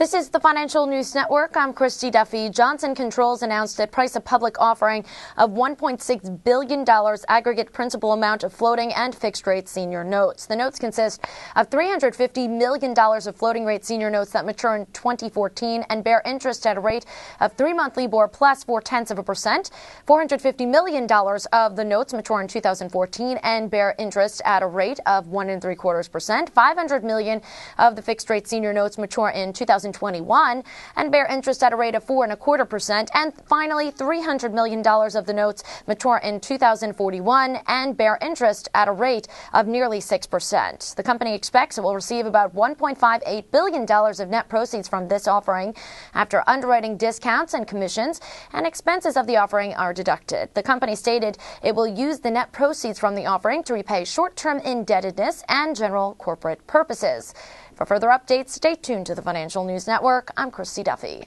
This is the Financial News Network. I'm Christy Duffy. Johnson Controls announced it priced a public offering of $1.6 billion aggregate principal amount of floating and fixed-rate senior notes. The notes consist of $350 million of floating-rate senior notes that mature in 2014 and bear interest at a rate of 3-month LIBOR plus 0.4%. $450 million of the notes mature in 2014 and bear interest at a rate of 1.75%. $500 million of the fixed-rate senior notes mature in 2021 and bear interest at a rate of 4.25%. And finally, $300 million of the notes mature in 2041 and bear interest at a rate of nearly 6%. The company expects it will receive about $1.58 billion of net proceeds from this offering after underwriting discounts and commissions, and expenses of the offering are deducted. The company stated it will use the net proceeds from the offering to repay short-term indebtedness and general corporate purposes. For further updates, stay tuned to the Financial News Network. I'm Christy Duffy.